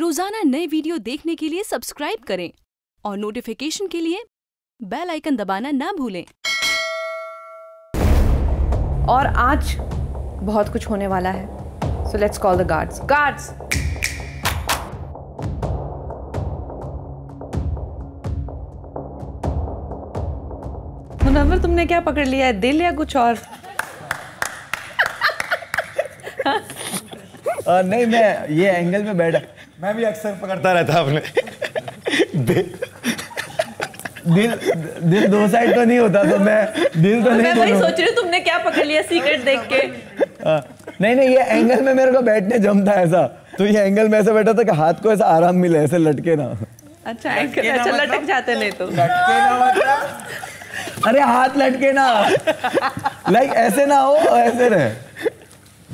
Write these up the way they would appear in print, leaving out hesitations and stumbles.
रोजाना नए वीडियो देखने के लिए सब्सक्राइब करें और नोटिफिकेशन के लिए बेल आइकन दबाना ना भूलें। और आज बहुत कुछ होने वाला है, so let's call the guards. Guards, Munawwar तुमने क्या पकड़ लिया है, दिल या कुछ और? नहीं, मैं ये एंगल में बैठा, मैं भी अक्सर पकड़ता रहता। आपने दिल दो साइड तो नहीं होता, तो मैं दिल तो नहीं, मैं सोच रही हूँ तुमने क्या पकड़ लिया सीक्रेट देख के। नहीं, ये एंगल में मेरे को बैठने जमता है ऐसा, तो ये एंगल में ऐसा बैठा था कि हाथ को ऐसा आराम मिले, ऐसे लटके ना। अच्छा, एंगल अच्छा लटक जाते नहीं तो लटके ना, अरे हाथ लटके ना, लाइक ऐसे ना हो, ऐसे रहे।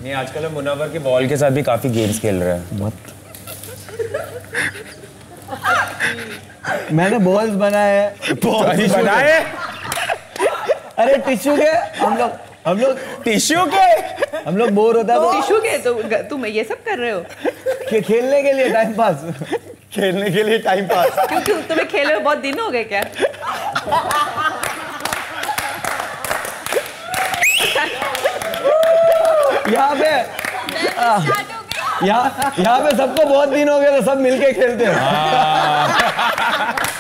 नहीं, आजकल हम मुनव्वर के बॉल के साथ भी काफी गेम्स खेल रहे हैं। मत, मैंने बॉल्स बनाए। अरे टिश्यू के हम लोग टिश्यू के बोर होता है तो टिश्यू के तो तुम ये सब कर रहे हो कि खेलने के लिए टाइम पास क्योंकि तुम्हें खेले हुए बहुत दिन हो गए क्या? यहाँ पे सबको बहुत दिन हो गए तो सब मिलके खेलते हैं।